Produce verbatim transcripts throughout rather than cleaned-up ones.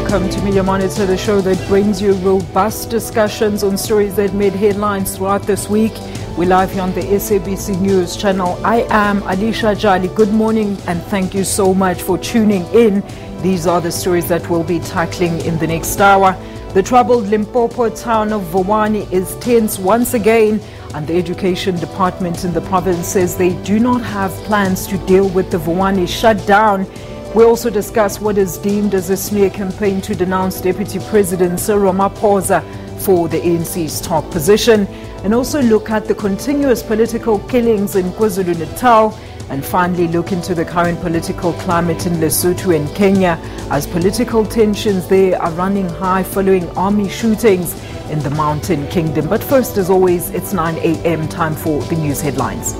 Welcome to Media Monitor, the show that brings you robust discussions on stories that made headlines throughout this week. We're live here on the S A B C News channel. I am Alicia Jali. Good morning and thank you so much for tuning in. These are the stories that we'll be tackling in the next hour. The troubled Limpopo town of Vuwani is tense once again, and the education department in the province says they do not have plans to deal with the Vuwani shutdown. We also discuss what is deemed as a smear campaign to denounce Deputy President Cyril Ramaphosa for the A N C's top position, and also look at the continuous political killings in KwaZulu-Natal, and finally look into the current political climate in Lesotho and Kenya as political tensions there are running high following army shootings in the Mountain Kingdom. But first, as always, it's nine a m time for the news headlines.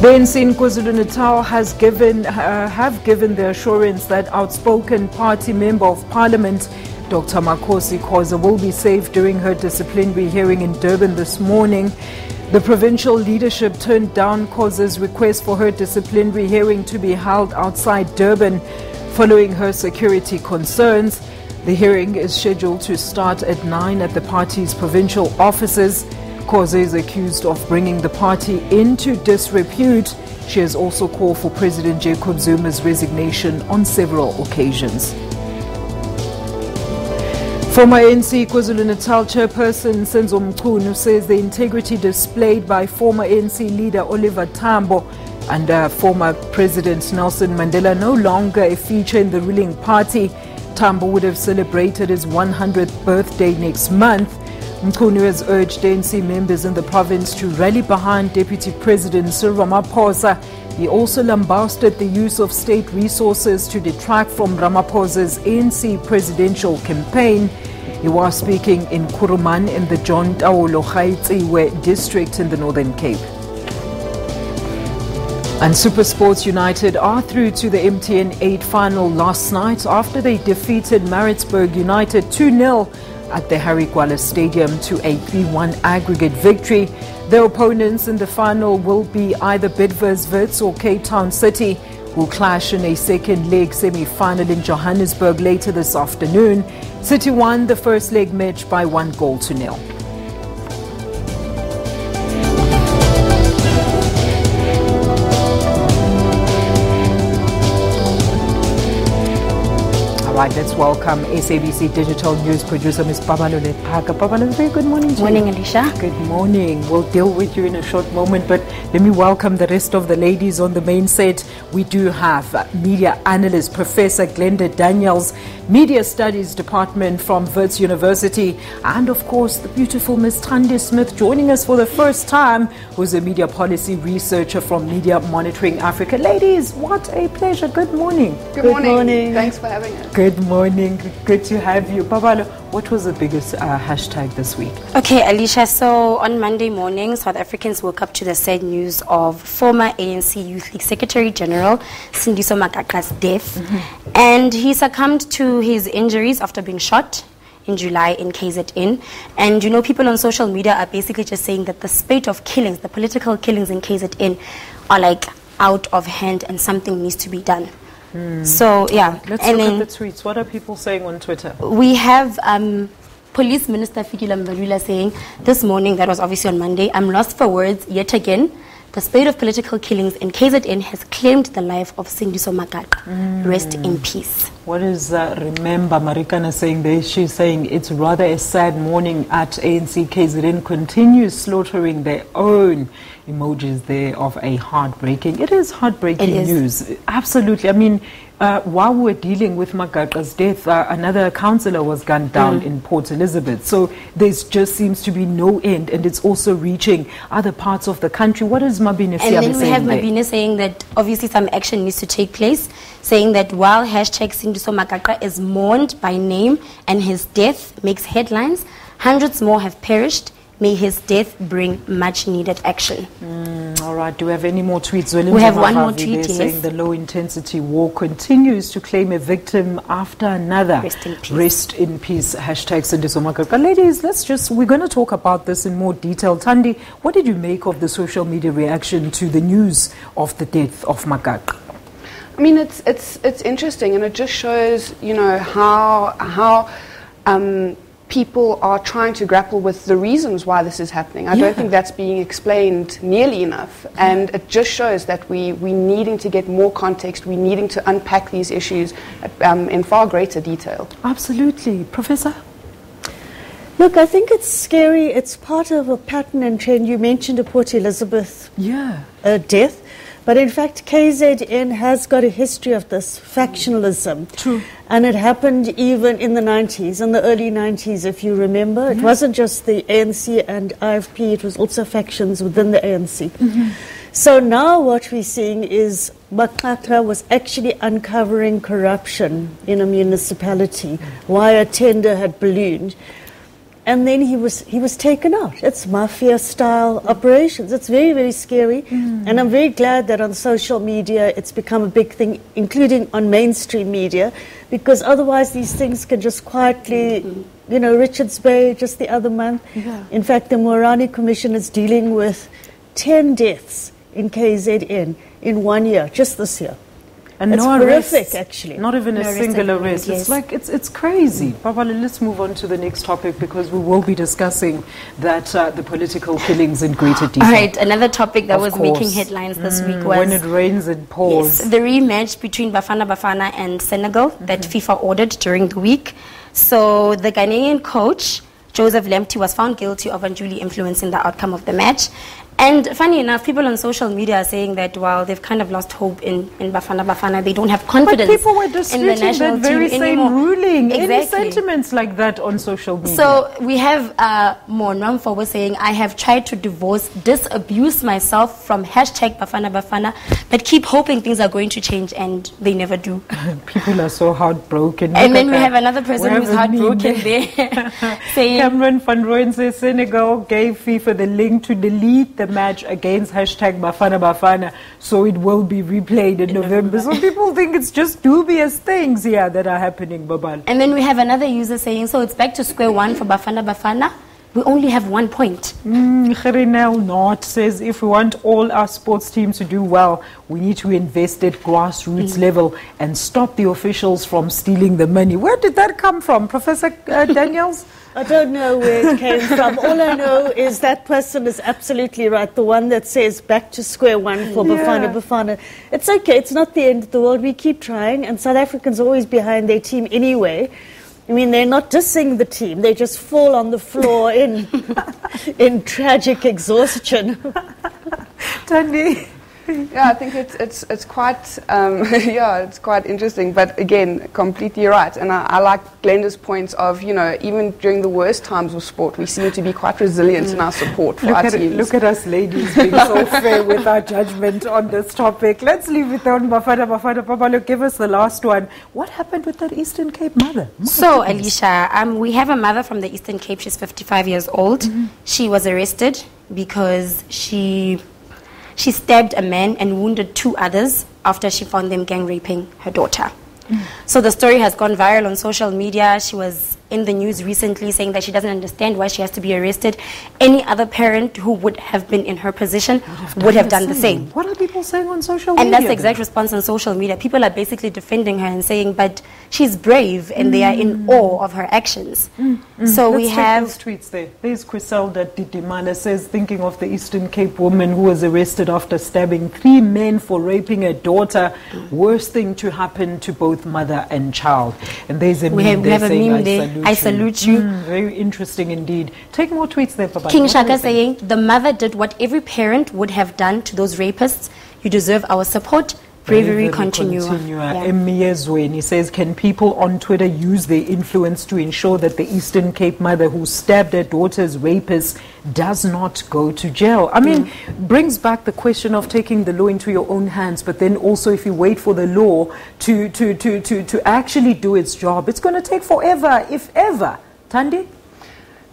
The A N C in KwaZulu-Natal has given, uh, have given the assurance that outspoken party member of parliament Doctor Makhosi Khoza will be safe during her disciplinary hearing in Durban this morning. The provincial leadership turned down Khoza's request for her disciplinary hearing to be held outside Durban following her security concerns. The hearing is scheduled to start at nine at the party's provincial offices. Khoza is accused of bringing the party into disrepute. She has also called for President Jacob Zuma's resignation on several occasions. Former A N C KwaZulu-Natal chairperson Senzo Mchunu says the integrity displayed by former A N C leader Oliver Tambo and uh, former President Nelson Mandela no longer a feature in the ruling party. Tambo would have celebrated his one hundredth birthday next month. Mchunu has urged A N C members in the province to rally behind Deputy President Cyril Ramaphosa. He also lambasted the use of state resources to detract from Ramaphosa's A N C presidential campaign. He was speaking in Kuruman in the John Taolo Gaitswe district in the Northern Cape. And SuperSports United are through to the M T N eight final last night after they defeated Maritzburg United two nil. At the Harry Gwala Stadium to a three one aggregate victory. Their opponents in the final will be either Bidvers Wits or Cape Town City, who clash in a second leg semi-final in Johannesburg later this afternoon. City won the first leg match by one goal to nil. Right, let's welcome S A B C Digital News producer Miz Babanulet. Babanulet, good morning to you. Morning, Alicia. Good morning. We'll deal with you in a short moment, but let me welcome the rest of the ladies on the main set. We do have media analyst Professor Glenda Daniels, Media Studies Department from Wits University, and of course the beautiful Miz Tandy Smith joining us for the first time, who's a media policy researcher from Media Monitoring Africa. Ladies, what a pleasure. Good morning. Good, good morning. morning. Thanks for having us. Good Good morning. Good to have you. Babalo, what was the biggest uh, hashtag this week? Okay, Alicia, so on Monday morning, South Africans woke up to the sad news of former A N C Youth League Secretary General Sindiso Magaqa's death. Mm-hmm. And he succumbed to his injuries after being shot in July in K Z N. And you know, people on social media are basically just saying that the spate of killings, the political killings in K Z N are like out of hand and something needs to be done. Mm. So, yeah. Let's and look then at the tweets. What are people saying on Twitter? We have um, Police Minister Fikile Mbalula saying, this morning, that was obviously on Monday, I'm lost for words yet again. The spate of political killings in K Z N has claimed the life of Sindiso Magaqa. Mm. Rest in peace. What is uh, Remember Marikana saying there? She's saying it's rather a sad morning at A N C. K Z N continues slaughtering their own. Emojis there of a heartbreaking. It is heartbreaking it is. news. Absolutely. I mean, uh, while we're dealing with Magaqa's death, uh, another councillor was gunned down mm. in Port Elizabeth. So there just seems to be no end, and it's also reaching other parts of the country. What is Mabine saying? And then we have Mabine saying that obviously some action needs to take place, saying that while hashtag Sindiso Magaqa is mourned by name and his death makes headlines, hundreds more have perished. May his death bring much-needed action. Mm, all right. Do we have any more tweets? Well, we have one more tweet, yes. Saying the low-intensity war continues to claim a victim after another. Rest in peace. Rest in peace. Hashtag Sindiso Magaqa. Ladies, let's just, we're going to talk about this in more detail. Tandy, what did you make of the social media reaction to the news of the death of Magaqa? I mean, it's it's it's interesting, and it just shows, you know, how how um, people are trying to grapple with the reasons why this is happening. I yeah. don't think that's being explained nearly enough, and it just shows that we we needing to get more context. We needing to unpack these issues um, in far greater detail. Absolutely, Professor. Look, I think it's scary. It's part of a pattern and trend. You mentioned a Port Elizabeth yeah. uh, death, but in fact, K Z N has got a history of this factionalism. True. And it happened even in the nineties, in the early nineties, if you remember. It yeah. wasn't just the A N C and I F P, it was also factions within the A N C. Mm-hmm. So now what we're seeing is Magaqa was actually uncovering corruption in a municipality, why a tender had ballooned. And then he was he was taken out. It's mafia-style operations. It's very, very scary. Mm. And I'm very glad that on social media it's become a big thing, including on mainstream media, because otherwise these things can just quietly, mm-hmm. you know, Richards Bay just the other month. Yeah. In fact, the Moerane Commission is dealing with ten deaths in K Z N in one year, just this year. And it's no horrific, actually. Not even no a single arrest. Yes. It's like, it's, it's crazy. Babanulet, let's move on to the next topic, because we will be discussing that, uh, the political killings in greater detail. All right, another topic that of was course. making headlines this mm, week was... When it rains, it pours. Yes, the rematch between Bafana Bafana and Senegal mm-hmm. that FIFA ordered during the week. So the Ghanaian coach, Joseph Lemty, was found guilty of unduly influencing the outcome of the match. And funny enough, people on social media are saying that while they've kind of lost hope in, in Bafana Bafana, they don't have confidence. But people were disputing that very same anymore. ruling. Exactly. Any sentiments like that on social media? So we have uh, Moerane Mfobo saying, I have tried to divorce, disabuse myself from hashtag Bafana Bafana, but keep hoping things are going to change, and they never do. People are so heartbroken. And then we have another person who's heartbroken there saying, Cameron Van Rooyen says, Senegal gave FIFA the link to delete the match against hashtag Bafana Bafana, so it will be replayed in, in November. November. So people think it's just dubious things here yeah, that are happening, Babal. And then we have another user saying, so it's back to square one for Bafana Bafana. We only have one point. Mm, Kherinel Nort says, if we want all our sports teams to do well, we need to invest at grassroots mm. level and stop the officials from stealing the money. Where did that come from, Professor uh, Daniels? I don't know where it came from. All I know is that person is absolutely right. The one that says back to square one for yeah. Bafana Bafana. It's okay. It's not the end of the world. We keep trying. And South Africans are always behind their team anyway. I mean, they're not dissing the team. They just fall on the floor in in tragic exhaustion. Tandy. Yeah, I think it's it's it's quite um, yeah, it's quite interesting. But again, completely right. And I, I like Glenda's points of, you know, even during the worst times of sport, we seem to be quite resilient mm. in our support for look our at, teams. Look at us, ladies, being so fair with our judgment on this topic. Let's leave it on Bafana Bafana. Papa, look, give us the last one. What happened with that Eastern Cape mother? My so, goodness. Alicia, um, we have a mother from the Eastern Cape. She's fifty-five years old. Mm-hmm. She was arrested because she. She stabbed a man and wounded two others after she found them gang raping her daughter. Mm. So the story has gone viral on social media. She was in the news recently saying that she doesn't understand why she has to be arrested. Any other parent who would have been in her position would have done the same. What are people saying on social media? And that's the exact response on social media. People are basically defending her and saying, but she's brave, and mm. they are in awe of her actions. Mm. Mm. So Let's we have those tweets there. There's Criselda Didimana says, thinking of the Eastern Cape woman who was arrested after stabbing three men for raping her daughter. Mm. Worst thing to happen to both mother and child. And there's a we meme have, there have saying, a meme I, salute I salute you. you. Mm, very interesting indeed. Take more tweets there, Papa. King Shaka saying, the mother did what every parent would have done to those rapists. You deserve our support. Bravery continua. Emiyezwe, and he says, can people on Twitter use their influence to ensure that the Eastern Cape mother who stabbed her daughter's rapist does not go to jail? I mean, mm. brings back the question of taking the law into your own hands, but then also if you wait for the law to, to, to, to, to actually do its job, it's going to take forever, if ever. Tandy?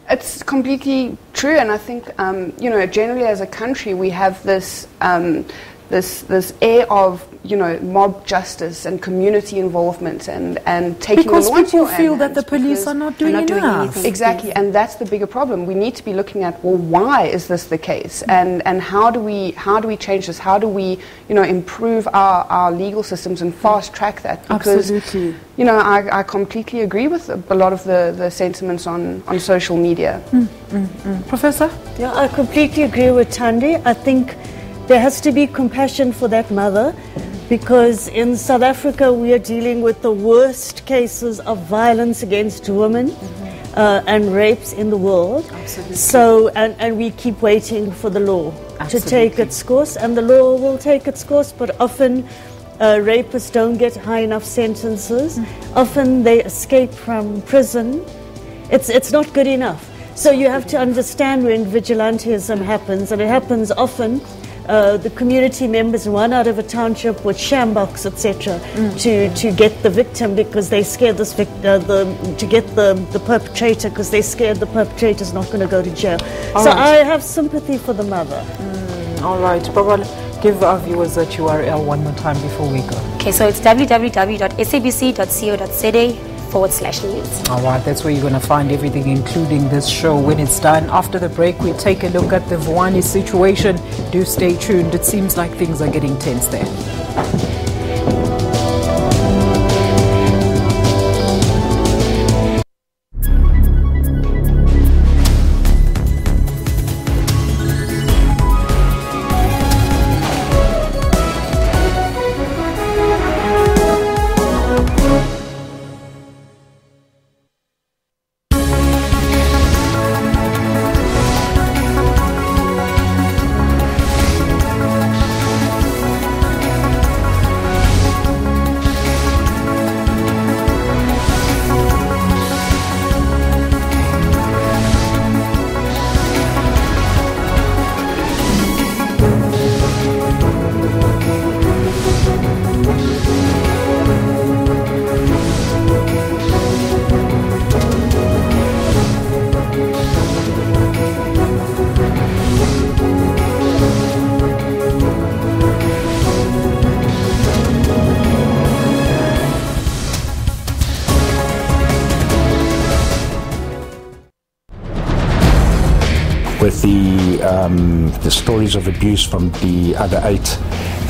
It's completely true, and I think, um, you know, generally as a country we have this... Um, This, this air of you know, mob justice and community involvement and, and taking because the law into your hands. Because people feel that the police are not doing not enough. Doing exactly, and that's the bigger problem. We need to be looking at, well, why is this the case? And, and how do we how do we change this? How do we, you know, improve our, our legal systems and fast track that? Because, absolutely. You know, I, I completely agree with a lot of the, the sentiments on, on social media. Mm, mm, mm. Professor? Yeah, I completely agree with Tandy. I think there has to be compassion for that mother, because in South Africa we are dealing with the worst cases of violence against women mm-hmm. uh, and rapes in the world. Absolutely. So, and, and we keep waiting for the law Absolutely. To take its course, and the law will take its course, but often uh, rapists don't get high enough sentences. Mm-hmm. Often they escape from prison. It's, it's not good enough. So you have to understand when vigilantism happens, and it happens often. Uh, the community members run out of a township with shambox, et cetera, mm. to to get the victim because they scared this vic uh, the to get the the perpetrator because they scared the perpetrator's not going to go to jail. All so right. I have sympathy for the mother. Mm. All right, Barbara, give our viewers that U R L one more time before we go. Okay, so it's w w w dot s a b c dot co dot z a. forward slash news. All right, that's where you're going to find everything, including this show when it's done. After the break, we'll take a look at the Vuwani situation. Do stay tuned. It seems like things are getting tense there. With the, um, the stories of abuse from the other eight,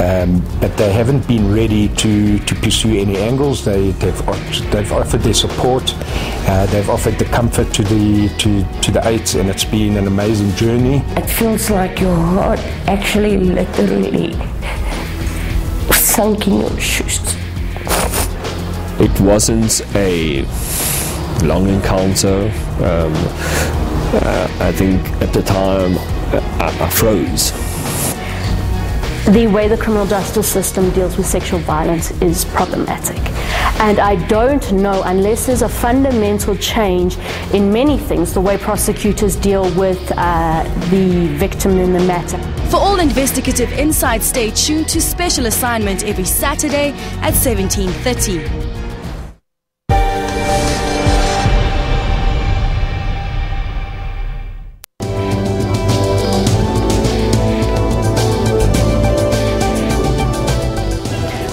um, but they haven't been ready to, to pursue any angles. They, they've, they've offered their support, uh, they've offered the comfort to the, to, to the eight, and it's been an amazing journey. It feels like your heart actually literally sunk in your chest. It wasn't a long encounter. Um, Uh, I think at the time uh, I froze. The way the criminal justice system deals with sexual violence is problematic, and I don't know, unless there's a fundamental change in many things, the way prosecutors deal with uh, the victim in the matter. For all investigative insight, stay tuned to Special Assignment every Saturday at seventeen thirty.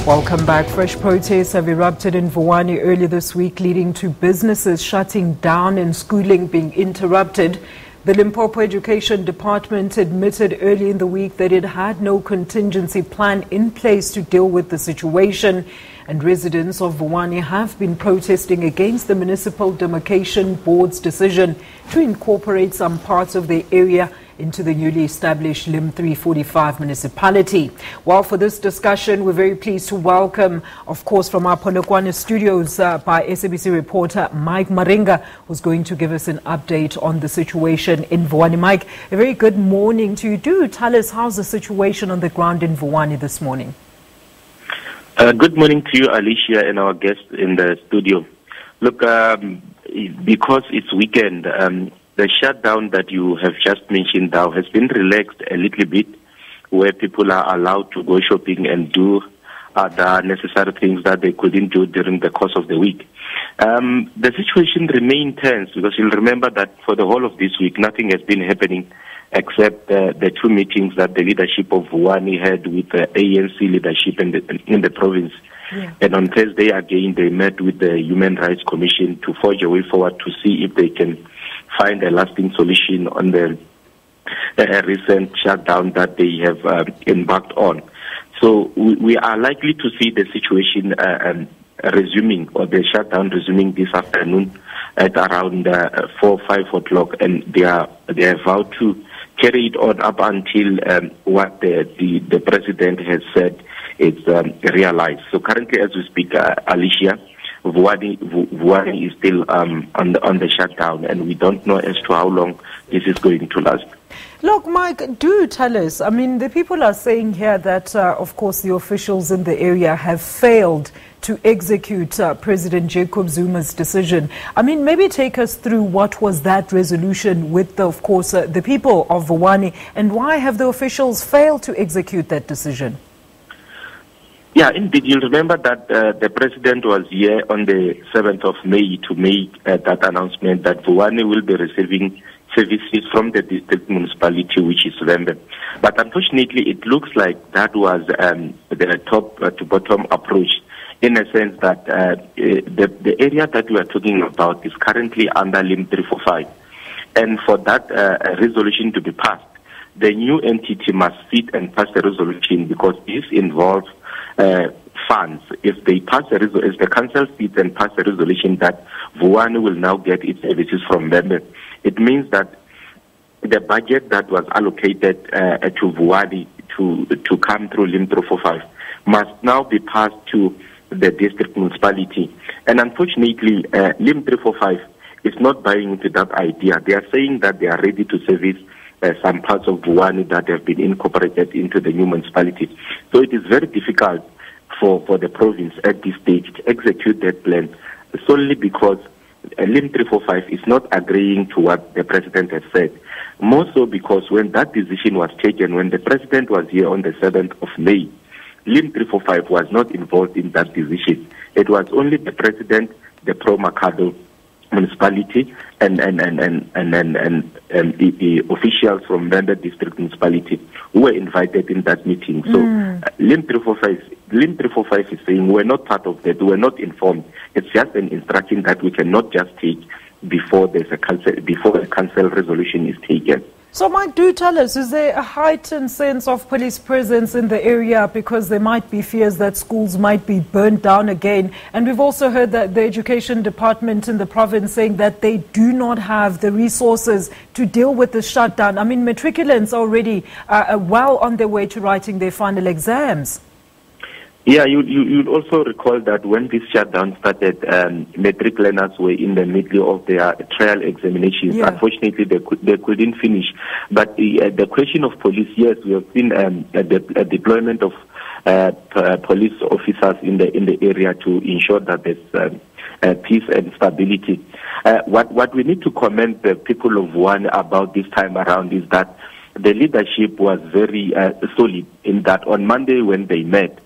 Welcome back. Fresh protests have erupted in Vuwani earlier this week, leading to businesses shutting down and schooling being interrupted. The Limpopo Education Department admitted early in the week that it had no contingency plan in place to deal with the situation, and residents of Vuwani have been protesting against the Municipal Demarcation Board's decision to incorporate some parts of the area into the newly established L I M three forty-five municipality. Well, for this discussion, we're very pleased to welcome, of course, from our Polokwane studios uh, by S A B C reporter Mike Maringa, who's going to give us an update on the situation in Vuwani. Mike, a very good morning to you. Do tell us, how's the situation on the ground in Vuwani this morning? Uh, good morning to you, Alicia, and our guests in the studio. Look, um, because it's weekend, um, the shutdown that you have just mentioned now has been relaxed a little bit, where people are allowed to go shopping and do other necessary things that they couldn't do during the course of the week. Um, the situation remained tense because you'll remember that for the whole of this week, nothing has been happening except uh, the two meetings that the leadership of Vuwani had with the A N C leadership in the, in the province. Yeah. And on Thursday, again, they met with the Human Rights Commission to forge a way forward to see if they can find a lasting solution on the uh, recent shutdown that they have uh, embarked on. So we, we are likely to see the situation uh, um, resuming, or the shutdown resuming this afternoon at around uh, four, five o'clock, and they are they are vowed to carry it on up until um, what the, the, the president has said is um, realized. So currently, as we speak, uh, Alicia, Vuwani, Vuwani is still um, on, the, on the shutdown, and we don't know as to how long this is going to last. Look, Mike, do tell us. I mean, the people are saying here that, uh, of course, the officials in the area have failed to execute uh, President Jacob Zuma's decision. I mean, maybe take us through what was that resolution with, the, of course, uh, the people of Vuwani, and why have the officials failed to execute that decision? Yeah, indeed. You'll remember that uh, the president was here on the seventh of May to make uh, that announcement that Vuwani will be receiving services from the district municipality, which is Vhembe. But unfortunately, it looks like that was um, the top-to-bottom approach, in a sense that uh, the, the area that we are talking about is currently under L I M three forty-five. And for that uh, resolution to be passed, the new entity must sit and pass the resolution, because this involves Uh, funds. If they pass a resolution, if the council seats and pass a resolution that Vuwani will now get its services from Vhembe, it means that the budget that was allocated uh, to Vuwani to to come through L I M three forty-five must now be passed to the district municipality. And unfortunately, uh, L I M three forty-five is not buying into that idea. They are saying that they are ready to service Uh, some parts of Vuwani that have been incorporated into the new municipality. So it is very difficult for, for the province at this stage to execute that plan, solely because uh, L I M three forty-five is not agreeing to what the president has said. More so because when that decision was taken, when the president was here on the seventh of May, L I M three forty-five was not involved in that decision. It was only the president, the pro Makhado municipality, and and and and and and, and, and the, the officials from Vhembe district municipality who were invited in that meeting. So mm. uh, L I M three forty-five is saying we're not part of that, we're not informed. It's just an instruction that we cannot just take before there's a council, before a council resolution is taken. So, Mike, do tell us, is there a heightened sense of police presence in the area, because there might be fears that schools might be burnt down again? And we've also heard that the education department in the province saying that they do not have the resources to deal with the shutdown. I mean, matriculants already are well on their way to writing their final exams. Yeah, you, you, you'd also recall that when this shutdown started, um, matric learners were in the middle of their trial examinations. Yeah. Unfortunately, they, could, they couldn't finish. But the, uh, the question of police, yes, we have seen um, a, de- a deployment of uh, p- police officers in the in the area to ensure that there's um, uh, peace and stability. Uh, what, what we need to commend the people of Vuwani about this time around is that the leadership was very uh, solid, in that on Monday when they met,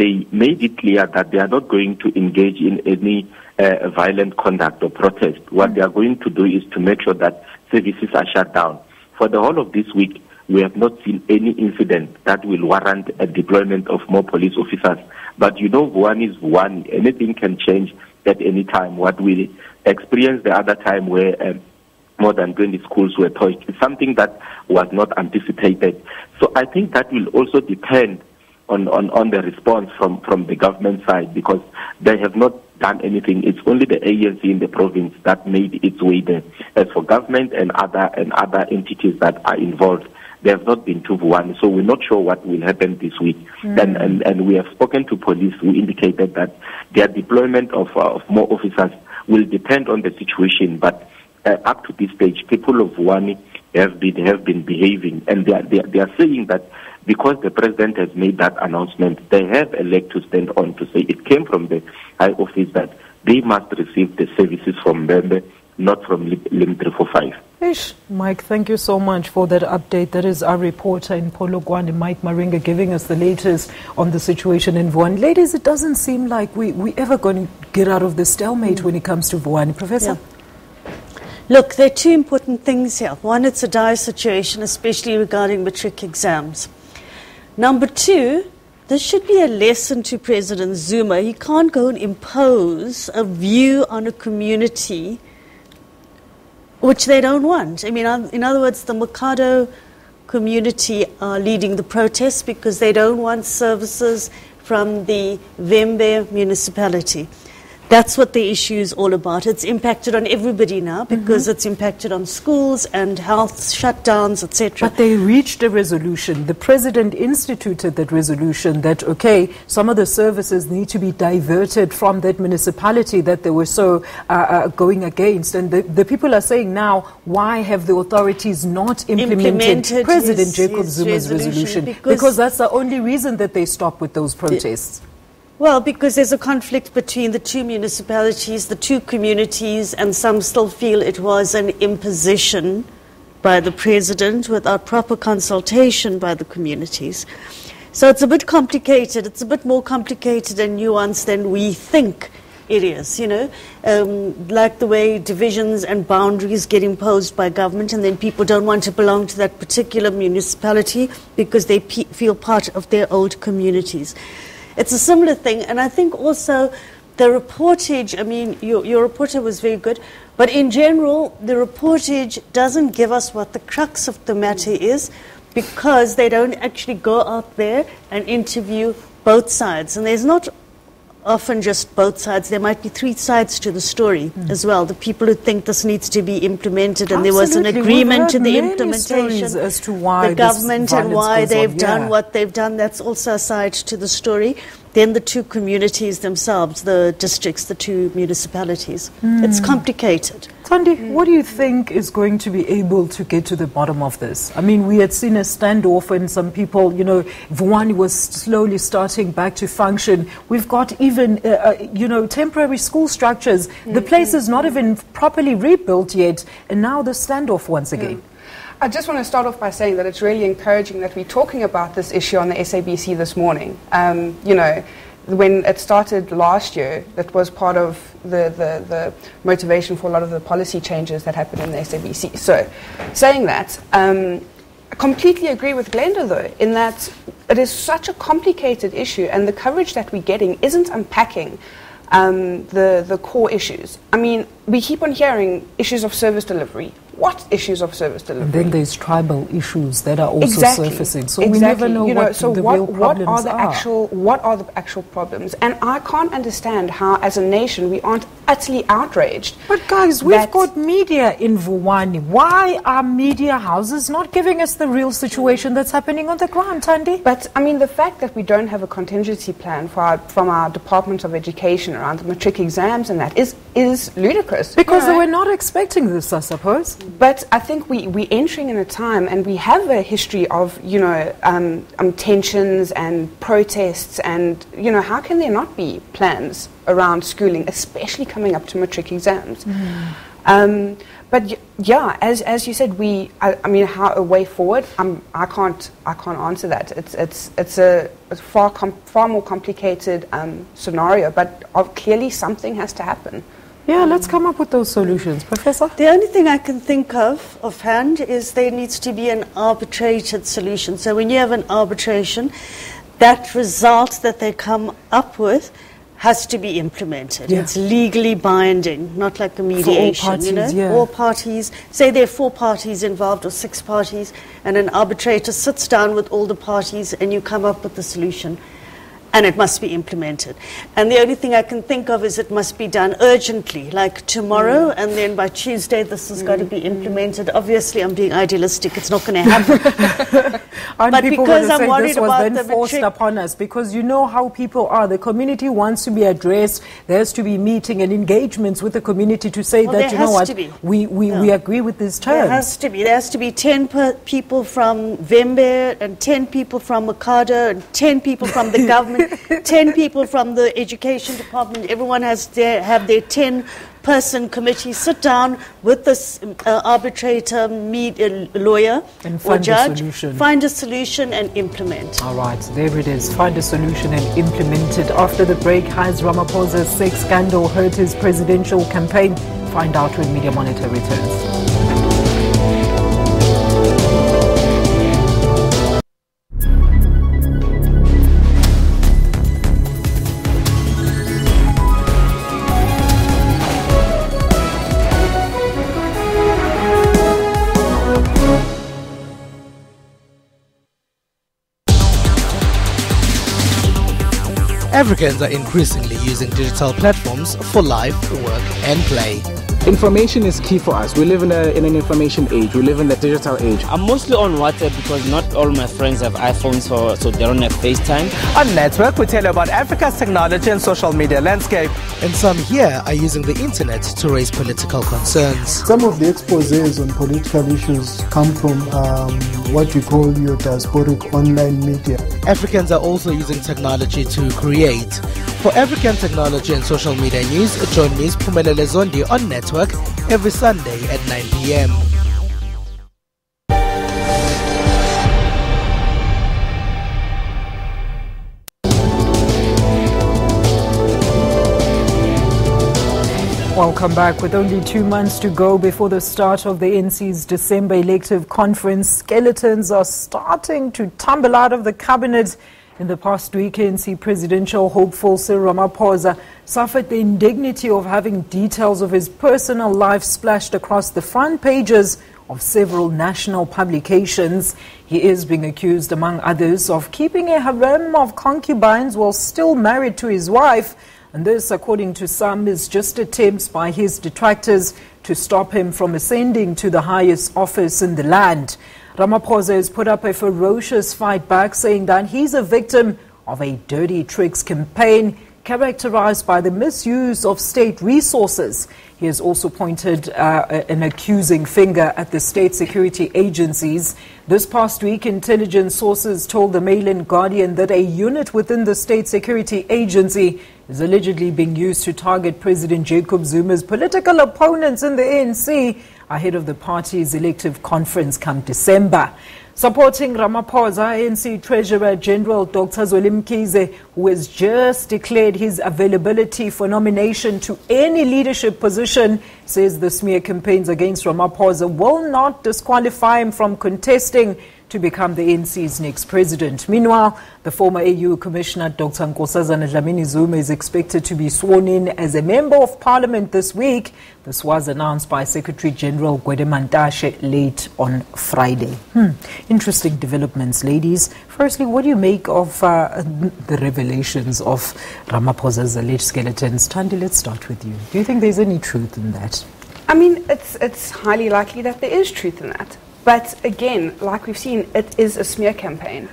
they made it clear that they are not going to engage in any uh, violent conduct or protest. What they are going to do is to make sure that services are shut down. For the whole of this week, we have not seen any incident that will warrant a deployment of more police officers. But you know, one is one. Anything can change at any time. What we experienced the other time where um, more than twenty schools were touched, it's something that was not anticipated. So I think that will also depend On, on, on the response from, from the government side, because they have not done anything. It's only the A N C in the province that made its way there. As for government and other and other entities that are involved, they have not been to Vuwani, so we're not sure what will happen this week. Mm. And, and and we have spoken to police who indicated that their deployment of, uh, of more officers will depend on the situation. But uh, up to this stage, people of Vuwani have been have been behaving, and they are, they are, they are saying that because the president has made that announcement, they have a leg to stand on to say it came from the high office that they must receive the services from Vhembe, not from L I M three forty-five. Ish. Mike, thank you so much for that update. That is our reporter in Polokwane, Mike Maringa, giving us the latest on the situation in Vuwani. Ladies, it doesn't seem like we we ever going to get out of the stalemate mm. when it comes to Vuwani. Professor? Yeah. Look, there are two important things here. One, it's a dire situation, especially regarding matric exams. Number two, this should be a lesson to President Zuma. He can't go and impose a view on a community which they don't want. I mean, in other words, the Makhado community are leading the protests because they don't want services from the Vhembe municipality. That's what the issue is all about. It's impacted on everybody now because mm-hmm. it's impacted on schools and health shutdowns, et cetera. But they reached a resolution. The president instituted that resolution that, okay, some of the services need to be diverted from that municipality that they were so uh, uh, going against. And the, the people are saying now, why have the authorities not implemented, implemented President his, Jacob his Zuma's resolution? resolution? Because, because that's the only reason that they stopped with those protests. Well, because there's a conflict between the two municipalities, the two communities, and some still feel it was an imposition by the president without proper consultation by the communities. So it's a bit complicated. It's a bit more complicated and nuanced than we think it is, you know, um, like the way divisions and boundaries get imposed by government, and then people don't want to belong to that particular municipality because they pe- feel part of their old communities. It's a similar thing, and I think also the reportage, I mean, your, your reporter was very good, but in general, the reportage doesn't give us what the crux of the matter is because they don't actually go out there and interview both sides. And there's not often just both sides. There might be three sides to the story mm. as well. The people who think this needs to be implemented, and Absolutely. there was an agreement to the implementation as to why the government and why they've on. done yeah. what they've done. That's also a side to the story. Then the two communities themselves, the districts, the two municipalities. Mm. It's complicated. Tandy, mm. what do you think is going to be able to get to the bottom of this? I mean, we had seen a standoff and some people, you know, Vuwani was slowly starting back to function. We've got even, uh, uh, you know, temporary school structures. Mm. The place is not even properly rebuilt yet. And now the standoff once again. Mm. I just want to start off by saying that it's really encouraging that we're talking about this issue on the S A B C this morning. Um, you know, when it started last year, that was part of the, the, the motivation for a lot of the policy changes that happened in the S A B C. So, saying that, um, I completely agree with Glenda, though, in that it is such a complicated issue, and the coverage that we're getting isn't unpacking Um, the, the core issues. I mean, we keep on hearing issues of service delivery. What issues of service delivery? And then there's tribal issues that are also exactly. surfacing. So exactly. we never know, you know what so the what, real problems what are. The are. Actual, what are the actual problems? And I can't understand how, as a nation, we aren't utterly outraged. But guys, we've got media in Vuwani. Why are media houses not giving us the real situation that's happening on the ground, Tandy? But, I mean, the fact that we don't have a contingency plan for our, from our Department of Education around the matric exams and that is, is ludicrous. Because yeah. they were not expecting this, I suppose. But I think we, we're entering in a time, and we have a history of, you know, um, um, tensions and protests and, you know, how can there not be plans around schooling, especially coming up to matric exams? Mm. Um, but yeah, as as you said, we I, I mean, how a way forward? I'm, I can't I can't answer that. It's it's it's a, a far com far more complicated um, scenario. But uh, clearly, something has to happen. Yeah, let's come up with those solutions, Professor. The only thing I can think of offhand is there needs to be an arbitrated solution. So when you have an arbitration, that result that they come up with has to be implemented. Yeah. It's legally binding, not like a mediation. For all parties, you know? yeah. All parties, say there are four parties involved or six parties, and an arbitrator sits down with all the parties and you come up with the solution. And it must be implemented. And the only thing I can think of is it must be done urgently, like tomorrow, mm. and then by Tuesday this has mm. got to be implemented. Mm. Obviously, I'm being idealistic. It's not going to happen. But because I'm worried about the forced upon us, because you know how people are. The community wants to be addressed. There has to be meeting and engagements with the community to say well, that, you know what, we, we, yeah. we agree with these terms. There has to be. There has to be ten per people from Vhembe and ten people from Makhado and ten people from the government. ten people from the education department. Everyone has their, have their ten person committee sit down with this uh, arbitrator, meet a lawyer and find or judge, a solution. Find a solution and implement. All right, there it is. Find a solution and implement it. After the break, Cyril Ramaphosa's sex scandal hurt his presidential campaign. Find out when Media Monitor returns. Africans are increasingly using digital platforms for life, work and play. Information is key for us. We live in, a, in an information age. We live in the digital age. I'm mostly on WhatsApp because not all my friends have iPhones, so, so they don't have FaceTime. On Network, we tell you about Africa's technology and social media landscape. And some here are using the internet to raise political concerns. Some of the exposés on political issues come from um, what you call your diasporic online media. Africans are also using technology to create. For African technology and social media news, join me, Phumelele Zondi, on Network. Work every Sunday at nine p m Welcome back. With only two months to go before the start of the A N C's December elective conference, skeletons are starting to tumble out of the cabinet. In the past week, A N C presidential hopeful Cyril Ramaphosa suffered the indignity of having details of his personal life splashed across the front pages of several national publications. He is being accused, among others, of keeping a harem of concubines while still married to his wife. And this, according to some, is just attempts by his detractors to stop him from ascending to the highest office in the land. Ramaphosa has put up a ferocious fight back, saying that he's a victim of a dirty tricks campaign characterized by the misuse of state resources. He has also pointed uh, an accusing finger at the state security agencies. This past week, intelligence sources told the Mail and Guardian that a unit within the state security agency is allegedly being used to target President Jacob Zuma's political opponents in the A N C ahead of the party's elective conference come December. Supporting Ramaphosa, A N C Treasurer General Doctor Zweli Mkhize, who has just declared his availability for nomination to any leadership position, says the smear campaigns against Ramaphosa will not disqualify him from contesting to become the A N C's next president. Meanwhile, the former A U Commissioner Doctor Nkosazana Dlamini-Zuma is expected to be sworn in as a Member of Parliament this week. This was announced by Secretary General Gwede Mantashe late on Friday. Hmm. Interesting developments, ladies. Firstly, what do you make of uh, the revelations of Ramaphosa's alleged skeletons? Tandy, let's start with you. Do you think there's any truth in that? I mean, it's, it's highly likely that there is truth in that. But again, like we've seen, it is a smear campaign.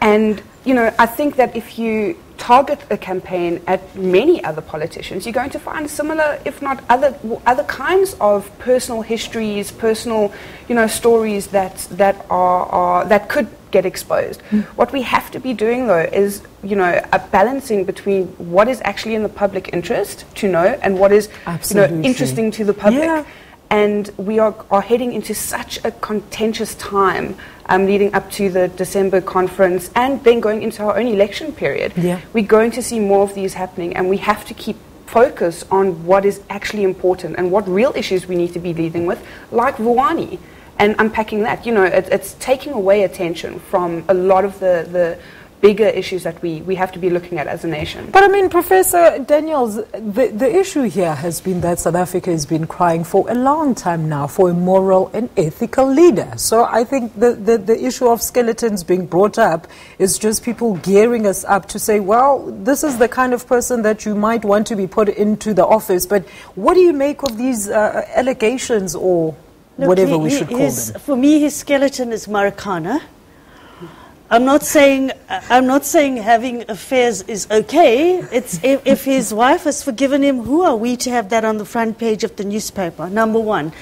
And, you know, I think that if you target a campaign at many other politicians, you're going to find similar, if not other, other kinds of personal histories, personal, you know, stories that, that, are, are, that could get exposed. Mm. What we have to be doing, though, is, you know, a balancing between what is actually in the public interest to know and what is, you know, interesting to the public. Yeah. And we are, are heading into such a contentious time um, leading up to the December conference and then going into our own election period. Yeah. We're going to see more of these happening, and we have to keep focus on what is actually important and what real issues we need to be dealing with, like Vuwani, and unpacking that. You know, it, it's taking away attention from a lot of the... the bigger issues that we, we have to be looking at as a nation. But I mean, Professor Daniels, the, the issue here has been that South Africa has been crying for a long time now for a moral and ethical leader. So I think the, the, the issue of skeletons being brought up is just people gearing us up to say, well, this is the kind of person that you might want to be put into the office. But what do you make of these uh, allegations or Look, whatever he, we should call his, them? For me, his skeleton is Marikana. I'm not saying I'm not saying having affairs is okay. It's if, if his wife has forgiven him, who are we to have that on the front page of the newspaper? Number one.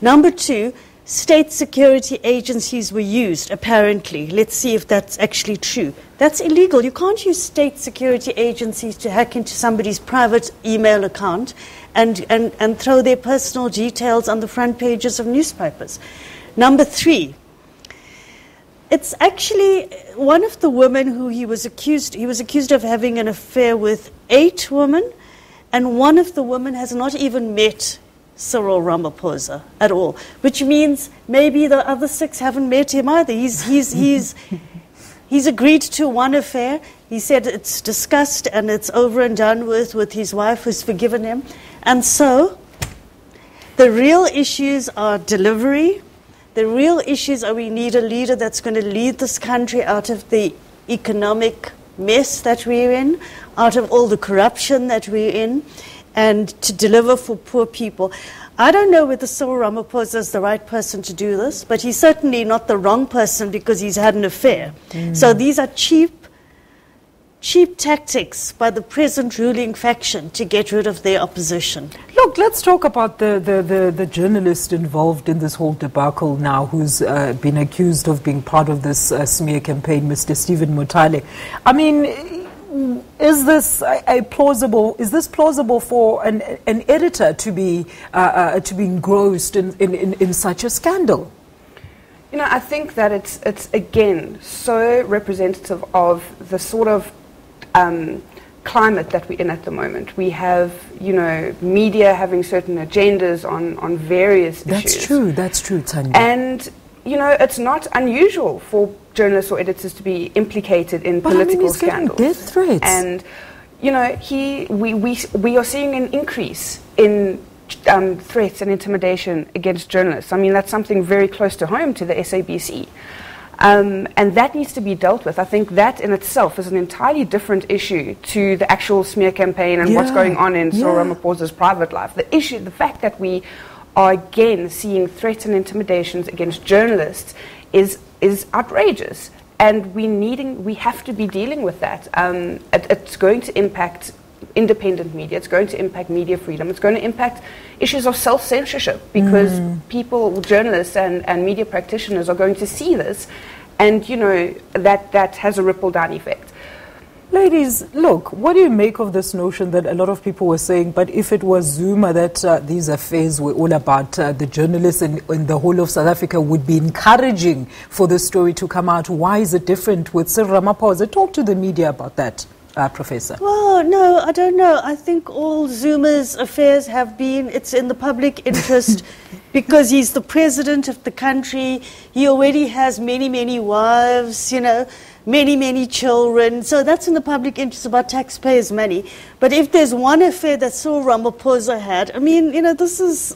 Number two, state security agencies were used, apparently. Let's see if that's actually true. That's illegal. You can't use state security agencies to hack into somebody's private email account and, and, and throw their personal details on the front pages of newspapers. Number three. It's actually one of the women who he was accused, he was accused of having an affair with eight women, and one of the women has not even met Cyril Ramaphosa at all, which means maybe the other six haven't met him either. He's, he's, he's, he's agreed to one affair. He said it's discussed and it's over and done with with his wife, who's forgiven him. And so the real issues are delivery. The real issues are we need a leader that's going to lead this country out of the economic mess that we're in, out of all the corruption that we're in, and to deliver for poor people. I don't know whether Cyril Ramaphosa is the right person to do this, but he's certainly not the wrong person because he's had an affair. Mm. So these are cheap, cheap tactics by the present ruling faction to get rid of their opposition. Look, let's talk about the, the, the, the journalist involved in this whole debacle now, who's uh, been accused of being part of this uh, smear campaign, Mister Stephen Motale. I mean... Is this a, a plausible? Is this plausible for an an editor to be uh, uh, to be engrossed in, in, in, in such a scandal? You know, I think that it's it's again so representative of the sort of um, climate that we're in at the moment. We have, you know, media having certain agendas on on various that's issues. That's true. That's true, Tandy. And you know, it's not unusual for journalists or editors to be implicated in but political I mean, he's scandals. Getting death threats. And you know, he we we we are seeing an increase in um, threats and intimidation against journalists. I mean, that's something very close to home to the S A B C, um, and that needs to be dealt with. I think that in itself is an entirely different issue to the actual smear campaign and yeah. what's going on in Cyril yeah. Ramaphosa's private life. The issue, the fact that we are again seeing threats and intimidations against journalists is is outrageous, and we needing we have to be dealing with that. Um, it, it's going to impact independent media. It's going to impact media freedom. It's going to impact issues of self-censorship because mm. people, journalists and, and media practitioners are going to see this, and you know that that has a ripple down effect. Ladies, look, what do you make of this notion that a lot of people were saying, but if it was Zuma that uh, these affairs were all about, uh, the journalists in, in the whole of South Africa would be encouraging for this story to come out. Why is it different with Cyril Ramaphosa? Talk to the media about that, uh, Professor. Well, no, I don't know. I think all Zuma's affairs have been, it's in the public interest because he's the president of the country. He already has many, many wives, you know. Many, many children. So that's in the public interest about taxpayers' money. But if there's one affair that Cyril Ramaphosa had, I mean, you know, this is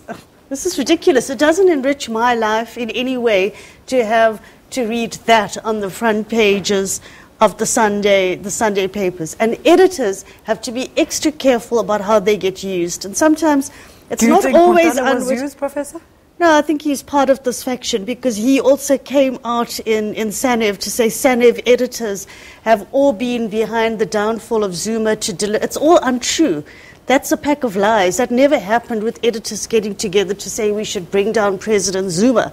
this is ridiculous. It doesn't enrich my life in any way to have to read that on the front pages of the Sunday the Sunday papers. And editors have to be extra careful about how they get used. And sometimes it's not always. Do you think Motale was used, Professor? No, I think he's part of this faction because he also came out in, in SANEF to say SANEF editors have all been behind the downfall of Zuma. To del it's all untrue. That's a pack of lies. That never happened with editors getting together to say we should bring down President Zuma.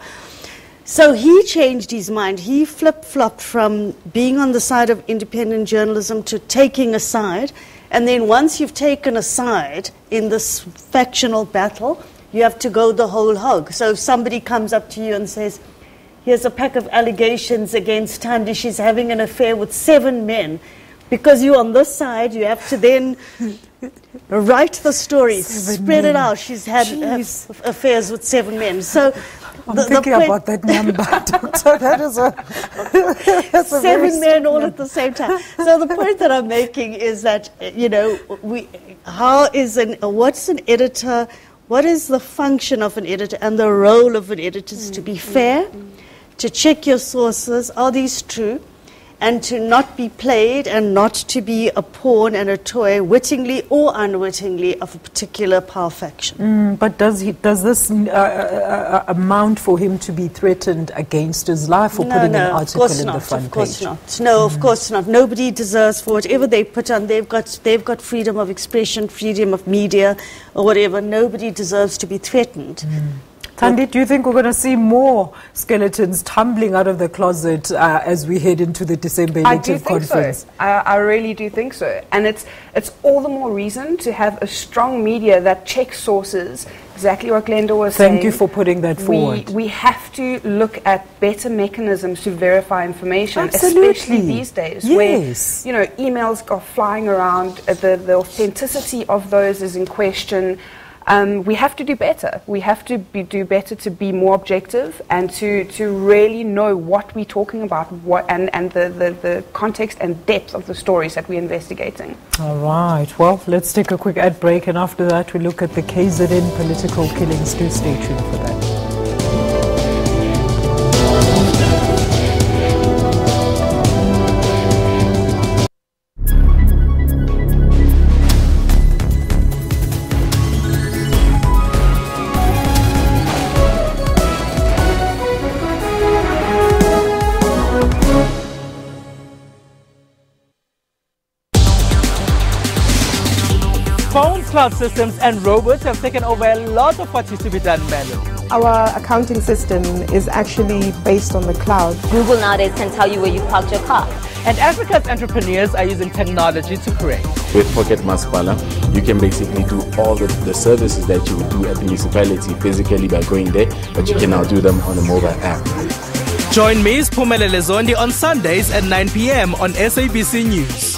So he changed his mind. He flip-flopped from being on the side of independent journalism to taking a side. And then once you've taken a side in this factional battle, you have to go the whole hog. So if somebody comes up to you and says, here's a pack of allegations against Tandy, she's having an affair with seven men. Because you're on this side, you have to then write the story, seven spread men. It out. She's had Jeez. affairs with seven men. So I'm the, thinking the about that number, Doctor. That is a, that's a seven men all number. At the same time. So the point that I'm making is that, you know, we, how is an, what's an editor... What is the function of an editor and the role of an editor is mm, to be fair, mm, mm. to check your sources, are these true, and to not be played and not to be a pawn and a toy, wittingly or unwittingly, of a particular power faction. Mm, but does he, does this uh, uh, amount for him to be threatened against his life or no, putting no, an article in not, the front page? No, of course page? Not. No, mm. of course not. Nobody deserves for whatever they put on. They've got, they've got freedom of expression, freedom of media, or whatever. Nobody deserves to be threatened. Mm. Tandy, do you think we're going to see more skeletons tumbling out of the closet uh, as we head into the December elective conference? So. I, I really do think so. And it's, it's all the more reason to have a strong media that checks sources, exactly what Glenda was saying. Thank you for putting that forward. We, we have to look at better mechanisms to verify information, Absolutely. especially these days yes. where, you know, emails are flying around, uh, the, the authenticity of those is in question. Um, we have to do better. We have to be, do better to be more objective and to, to really know what we're talking about, what, and, and the, the, the context and depth of the stories that we're investigating. All right. Well, let's take a quick ad break, and after that we look at the K Z N political killings. Do stay tuned for that. Cloud systems and robots have taken over a lot of what used to be done manually. Our accounting system is actually based on the cloud. Google nowadays can tell you where you parked your car. And Africa's entrepreneurs are using technology to create. With Pocket Masipala, you can basically do all the, the services that you would do at the municipality physically by going there, but you can now do them on a mobile app. Join me, Phumelele Zondi, on Sundays at nine p m on S A B C News.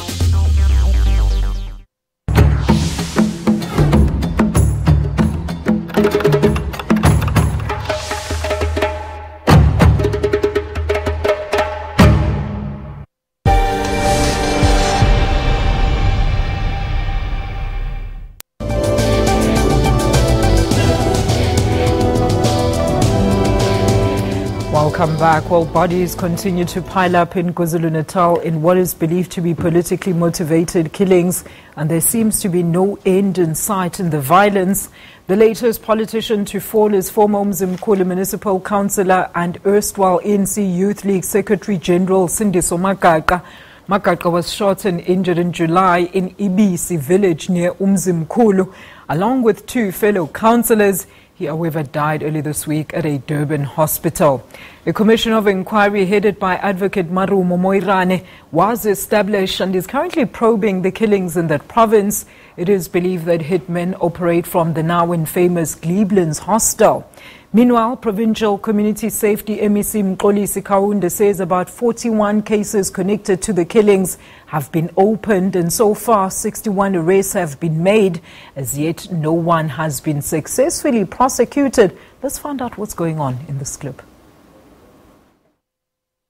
Welcome back. Well, bodies continue to pile up in KwaZulu-Natal in what is believed to be politically motivated killings, and there seems to be no end in sight in the violence. The latest politician to fall is former Umzimkulu municipal councillor and erstwhile A N C Youth League Secretary General Sindiso Magaqa. Magaqa was shot and injured in July in Ibisi village near Umzimkulu, along with two fellow councillors. He, however, died early this week at a Durban hospital. A commission of inquiry headed by Advocate Marumo Moerane was established and is currently probing the killings in that province. It is believed that hitmen operate from the now infamous Glebelands hostel. Meanwhile, Provincial Community Safety M E C Mxolisi Kaunda says about forty-one cases connected to the killings have been opened, and so far sixty-one arrests have been made. As yet, no one has been successfully prosecuted. Let's find out what's going on in this clip.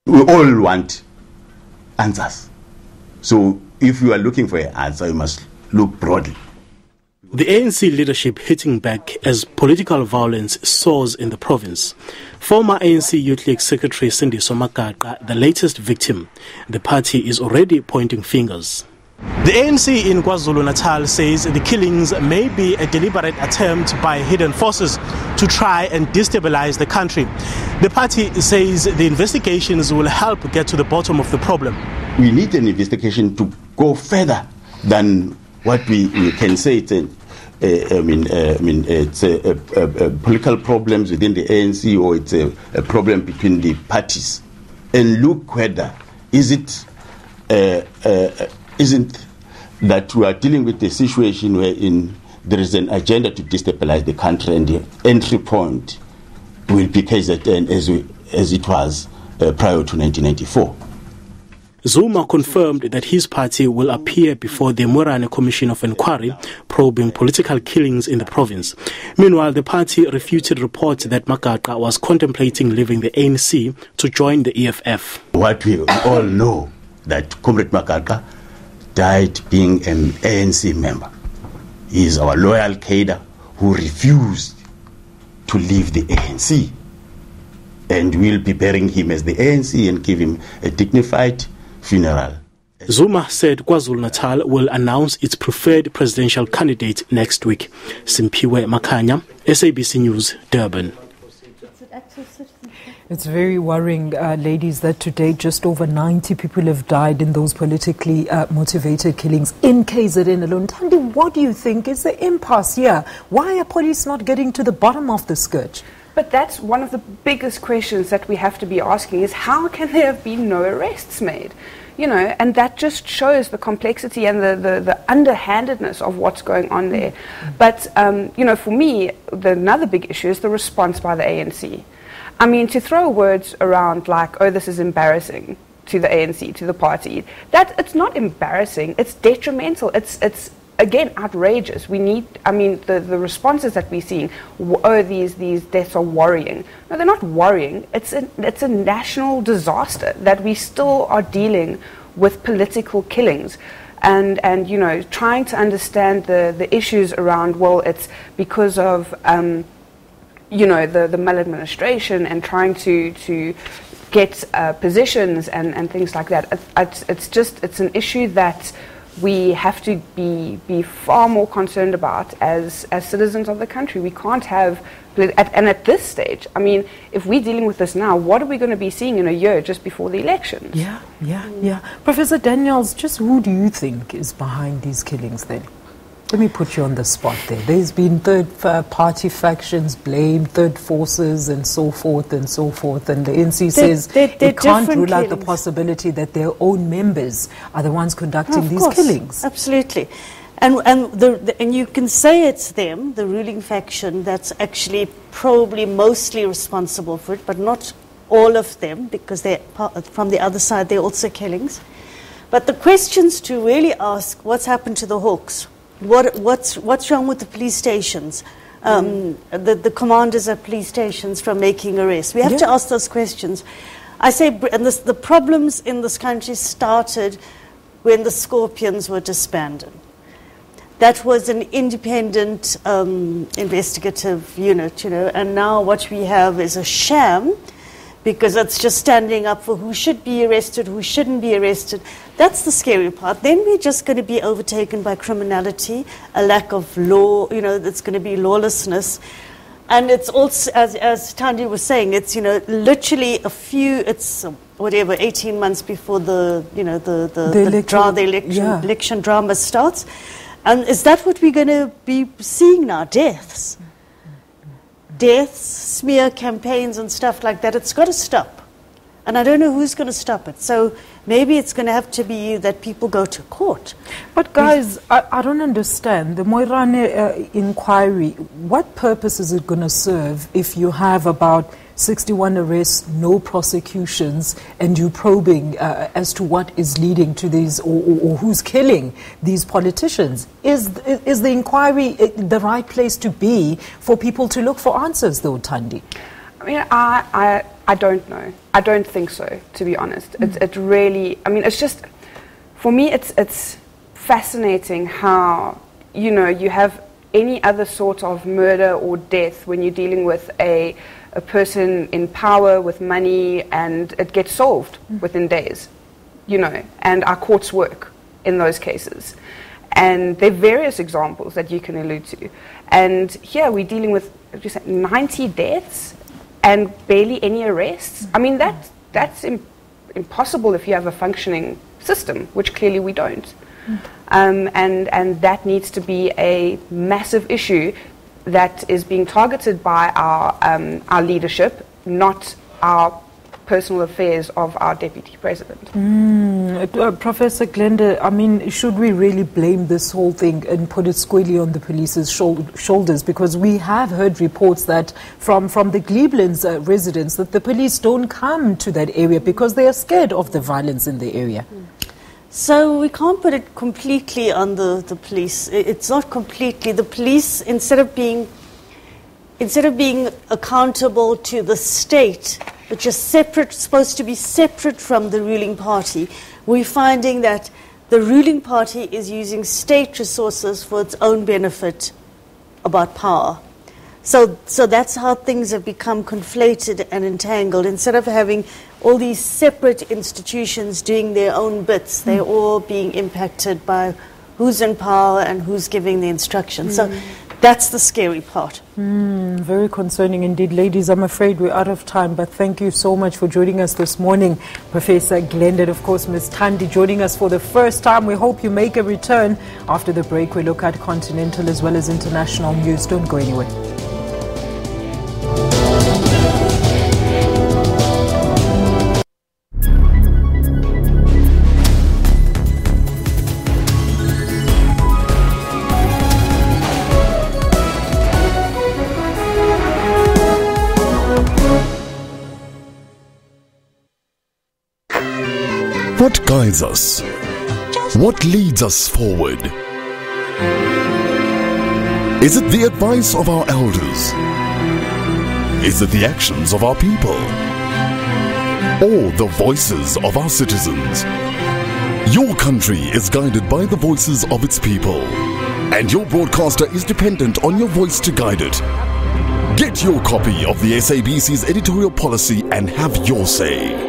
We all want answers. So if you are looking for an answer, you must look broadly. The A N C leadership hitting back as political violence soars in the province. Former A N C Youth League Secretary Sindiso Magaqa, the latest victim. The party is already pointing fingers. The A N C in KwaZulu-Natal says the killings may be a deliberate attempt by hidden forces to try and destabilize the country. The party says the investigations will help get to the bottom of the problem. We need an investigation to go further than what we, we can say it, uh, I mean, uh, I mean, it's uh, uh, uh, political problems within the A N C, or it's a, a problem between the parties, and look whether is it uh, uh, isn't that we are dealing with a situation wherein there is an agenda to destabilize the country, and the entry point will be K Z N as we, as it was uh, prior to nineteen ninety-four. Zuma confirmed that his party will appear before the Moerane Commission of Inquiry probing political killings in the province. Meanwhile, the party refuted reports that Magaqa was contemplating leaving the A N C to join the E F F. What we all know, that Comrade Magaqa died being an A N C member. He is our loyal cadre who refused to leave the A N C. And we'll be burying him as the A N C and give him a dignified funeral. Zuma said KwaZulu-Natal will announce its preferred presidential candidate next week. Simpiwe Makanya, S A B C News, Durban. It's very worrying, uh, ladies, that today just over ninety people have died in those politically uh, motivated killings in K Z N alone. Tandy, what do you think is the impasse here? Why are police not getting to the bottom of the scourge? But that's one of the biggest questions that we have to be asking, is how can there have been no arrests made? You know, and that just shows the complexity and the, the, the underhandedness of what's going on there. Mm-hmm. But, um, you know, for me, the, another big issue is the response by the A N C. I mean, to throw words around like, oh, this is embarrassing to the A N C, to the party, that it's not embarrassing, it's detrimental, it's, it's again, outrageous. We need, I mean, the, the responses that we're seeing, oh, these, these deaths are worrying. No, they're not worrying. It's a, it's a national disaster that we still are dealing with political killings. And, and you know, trying to understand the, the issues around, well, it's because of, um, you know, the, the maladministration and trying to, to get uh, positions and, and things like that. It's, it's just, it's an issue that we have to be be far more concerned about as as citizens of the country. We can't have, at, and at this stage, I mean, if we're dealing with this now, what are we going to be seeing in a year just before the elections? Yeah, yeah, yeah. Professor Daniels, just who do you think is behind these killings then? Let me put you on the spot there. There's been third-party uh, factions blamed, third forces, and so forth and so forth. And the N C says they, they, they can't rule out the possibility that their own members are the ones conducting oh, these course. killings. Absolutely. And, and, the, the, and you can say it's them, the ruling faction, that's actually probably mostly responsible for it, but not all of them, because they're part, from the other side, they're also killings. But the questions to really ask, what's happened to the Hawks? What, what's, what's wrong with the police stations? Um, mm. the, the commanders at police stations from making arrests. We have yeah. to ask those questions. I say, and this, the problems in this country started when the Scorpions were disbanded. That was an independent um, investigative unit, you know, and now what we have is a sham, because it's just standing up for who should be arrested, who shouldn't be arrested. That's the scary part. Then we're just going to be overtaken by criminality, a lack of law, you know, that's going to be lawlessness. And it's also, as, as Tandy was saying, it's, you know, literally a few, it's whatever, eighteen months before the, you know, the, the, the, the, dra the election, yeah. election drama starts. And is that what we're going to be seeing now? Deaths. Deaths, smear campaigns and stuff like that. It's got to stop. And I don't know who's going to stop it. So maybe it's going to have to be that people go to court. But guys, I, I don't understand. The Moerane uh, inquiry, what purpose is it going to serve if you have about sixty-one arrests, no prosecutions, and you probing uh, as to what is leading to these, or, or, or who's killing these politicians? Is, is the inquiry the right place to be for people to look for answers, though, Tandy? I mean, I, I, I don't know. I don't think so, to be honest. Mm. It, it really, I mean, it's just, for me, it's, it's fascinating how, you know, you have any other sort of murder or death when you're dealing with a... a person in power with money, and it gets solved mm. within days, you know, and our courts work in those cases. And there are various examples that you can allude to. And here we're dealing with ninety deaths and barely any arrests. Mm. I mean, that, that's im impossible if you have a functioning system, which clearly we don't. Mm. Um, and, and that needs to be a massive issue that is being targeted by our, um, our leadership, not our personal affairs of our deputy president. Mm, uh, Professor Glenda, I mean, should we really blame this whole thing and put it squarely on the police's shoulders? Because we have heard reports that from, from the Glebelands uh, residents that the police don't come to that area because they are scared of the violence in the area. Mm. So we can't put it completely on the, the police. It's not completely. The police, instead of being, instead of being accountable to the state, which is separate, supposed to be separate from the ruling party, we're finding that the ruling party is using state resources for its own benefit about power. So, so that's how things have become conflated and entangled. Instead of having all these separate institutions doing their own bits, they're all being impacted by who's in power and who's giving the instructions. Mm. So that's the scary part. Mm, very concerning indeed. Ladies, I'm afraid we're out of time, but thank you so much for joining us this morning. Professor Glenda, of course, Miz Tandy joining us for the first time. We hope you make a return. After the break, we look at continental as well as international news. Don't go anywhere. What guides us? What leads us forward? Is it the advice of our elders? Is it the actions of our people? Or the voices of our citizens? Your country is guided by the voices of its people, and your broadcaster is dependent on your voice to guide it. Get your copy of the S A B C's editorial policy and have your say.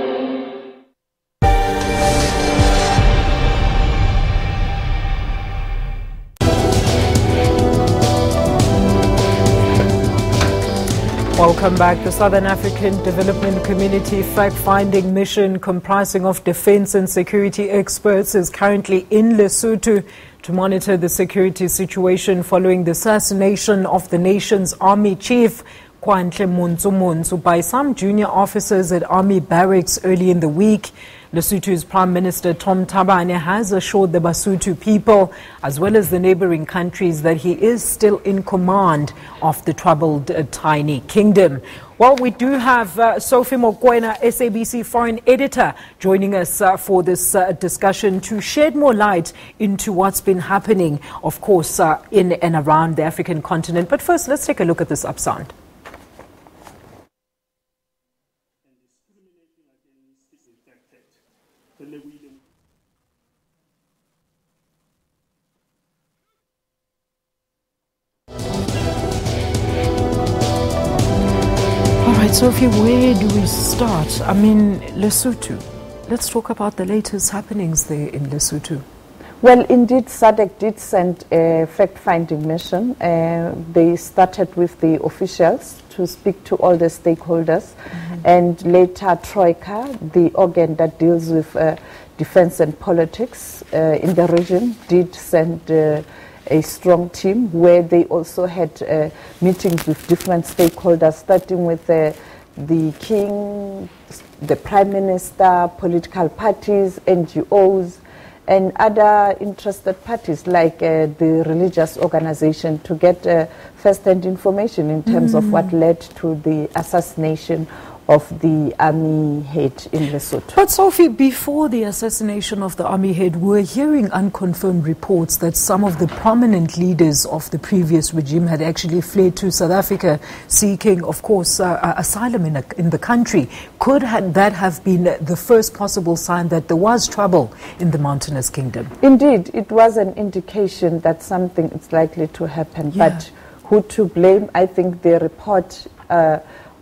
Welcome back. The Southern African Development Community fact-finding mission comprising of defense and security experts is currently in Lesotho to monitor the security situation following the assassination of the nation's army chief, Kwantle Motsomonso, by some junior officers at army barracks early in the week. Lesotho's Prime Minister Tom Tabane has assured the Basotho people, as well as the neighboring countries, that he is still in command of the troubled uh, tiny kingdom. Well, we do have uh, Sophie Mokwena, S A B C foreign editor, joining us uh, for this uh, discussion to shed more light into what's been happening, of course, uh, in and around the African continent. But first, let's take a look at this upsound. Sophie, where do we start? I mean, Lesotho. Let's talk about the latest happenings there in Lesotho. Well, indeed, SADC did send a fact-finding mission. Uh, they started with the officials to speak to all the stakeholders. Mm-hmm. And later, Troika, the organ that deals with uh, defense and politics uh, in the region, did send uh, a strong team where they also had uh, meetings with different stakeholders, starting with uh, the king, the prime minister, political parties, N G Os, and other interested parties like uh, the religious organization to get uh, first-hand information in terms mm. of what led to the assassination of the army head in Lesotho. But Sophie, before the assassination of the army head, we're hearing unconfirmed reports that some of the prominent leaders of the previous regime had actually fled to South Africa seeking, of course, uh, asylum in, a, in the country. Could ha that have been the first possible sign that there was trouble in the mountainous kingdom? Indeed, it was an indication that something is likely to happen. Yeah. But who to blame? I think the report uh,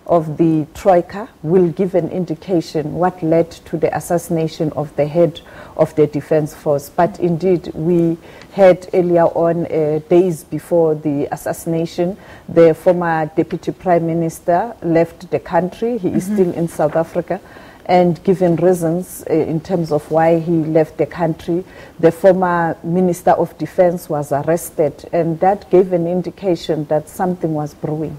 of the Troika will give an indication what led to the assassination of the head of the defense force. But indeed, we heard earlier on, uh, days before the assassination, the former deputy prime minister left the country. He mm-hmm. is still in South Africa. And given reasons uh, in terms of why he left the country, the former minister of defense was arrested. And that gave an indication that something was brewing.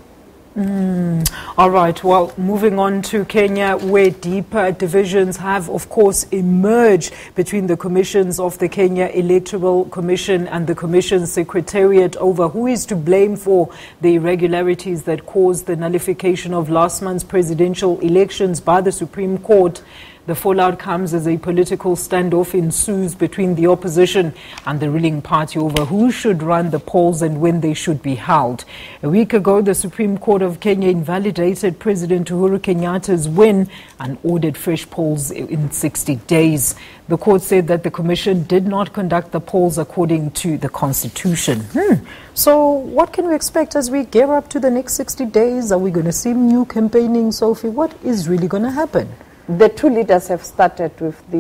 Mm. All right, well, moving on to Kenya, where deeper divisions have, of course, emerged between the commissions of the Kenya Electoral Commission and the Commission Secretariat over who is to blame for the irregularities that caused the nullification of last month's presidential elections by the Supreme Court. The fallout comes as a political standoff ensues between the opposition and the ruling party over who should run the polls and when they should be held. A week ago, the Supreme Court of Kenya invalidated President Uhuru Kenyatta's win and ordered fresh polls in sixty days. The court said that the commission did not conduct the polls according to the constitution. Hmm. So what can we expect as we gear up to the next sixty days? Are we going to see new campaigning, Sophie? What is really going to happen? The two leaders have started with the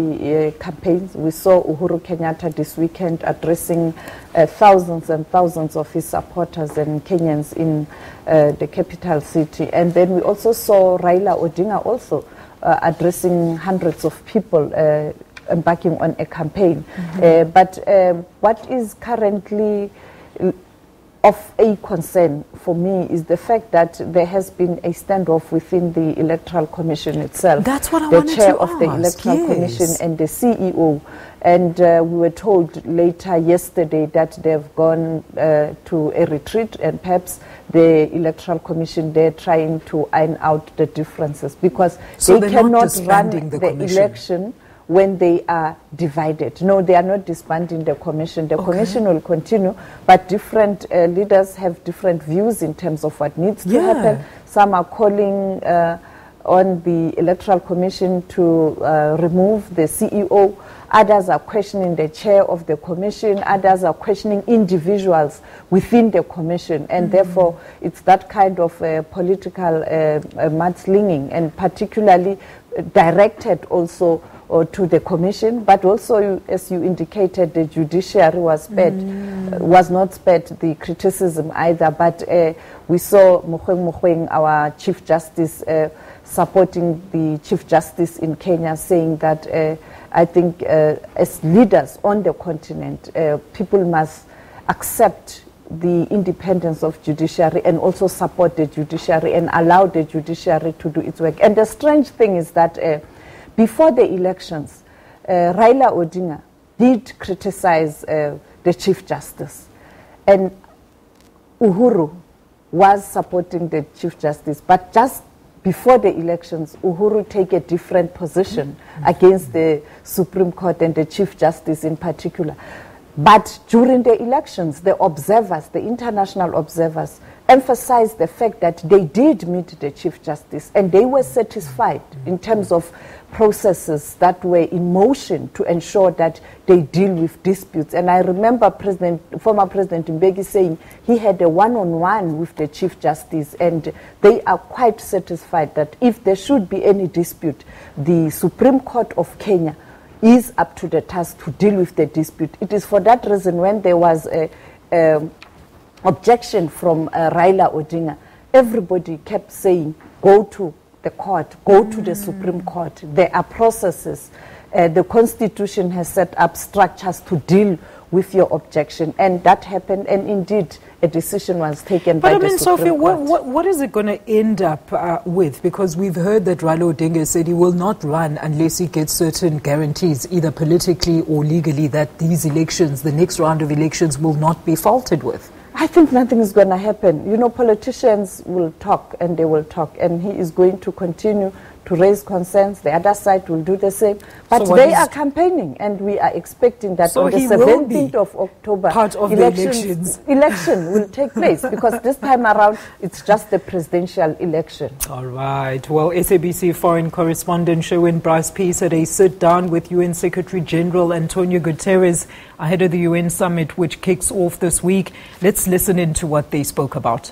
uh, campaigns. We saw Uhuru Kenyatta this weekend addressing uh, thousands and thousands of his supporters and Kenyans in uh, the capital city. And then we also saw Raila Odinga also uh, addressing hundreds of people uh, embarking on a campaign. Mm-hmm. uh, but um, what is currently of a concern for me is the fact that there has been a standoff within the Electoral Commission itself. That's what I wanted to ask. The chair of the Electoral Commission and the C E O. And uh, we were told later yesterday that they've gone uh, to a retreat, and perhaps the Electoral Commission, they're trying to iron out the differences because they cannot run the election when they are divided. No, they are not disbanding the commission. The okay. commission will continue, but different uh, leaders have different views in terms of what needs yeah. to happen. Some are calling uh, on the Electoral Commission to uh, remove the C E O. Others are questioning the chair of the commission. Others are questioning individuals within the commission. And mm-hmm. therefore, it's that kind of uh, political uh, uh, mudslinging, and particularly directed also or to the commission, but also, you, as you indicated, the judiciary was spared, mm. uh, was not spared the criticism either. But uh, we saw Mokweng Mokweng, our Chief Justice, uh, supporting the Chief Justice in Kenya, saying that uh, I think uh, as leaders on the continent, uh, people must accept the independence of judiciary and also support the judiciary and allow the judiciary to do its work. And the strange thing is that uh, before the elections, uh, Raila Odinga did criticize uh, the Chief Justice, and Uhuru was supporting the Chief Justice. But just before the elections, Uhuru take a different position mm-hmm. against the Supreme Court and the Chief Justice in particular. But during the elections, the observers, the international observers, emphasized the fact that they did meet the Chief Justice and they were satisfied in terms of processes that were in motion to ensure that they deal with disputes. And I remember President, former President Mbeki saying he had a one-on-one with the Chief Justice, and they are quite satisfied that if there should be any dispute, the Supreme Court of Kenya is up to the task to deal with the dispute. It is for that reason when there was a, a objection from uh, Raila Odinga, everybody kept saying, go to the court, go mm. to the Supreme Court. There are processes. Uh, the Constitution has set up structures to deal with your objection, and that happened, and indeed a decision was taken but by I mean, the Supreme Sophie, Court. But I mean, Sophie, what is it going to end up uh, with? Because we've heard that Raila Odinga said he will not run unless he gets certain guarantees, either politically or legally, that these elections, the next round of elections, will not be faulted with. I think nothing is going to happen. You know, politicians will talk and they will talk, and he is going to continue to raise concerns. The other side will do the same. But so they are campaigning, and we are expecting that so on the seventeenth of October, part of elections, the elections. election will take place, because this time around it's just the presidential election. All right. Well, S A B C foreign correspondent Sherwin Bryce Peace had a sit-down with U N Secretary-General Antonio Guterres ahead of the U N summit, which kicks off this week. Let's listen into what they spoke about.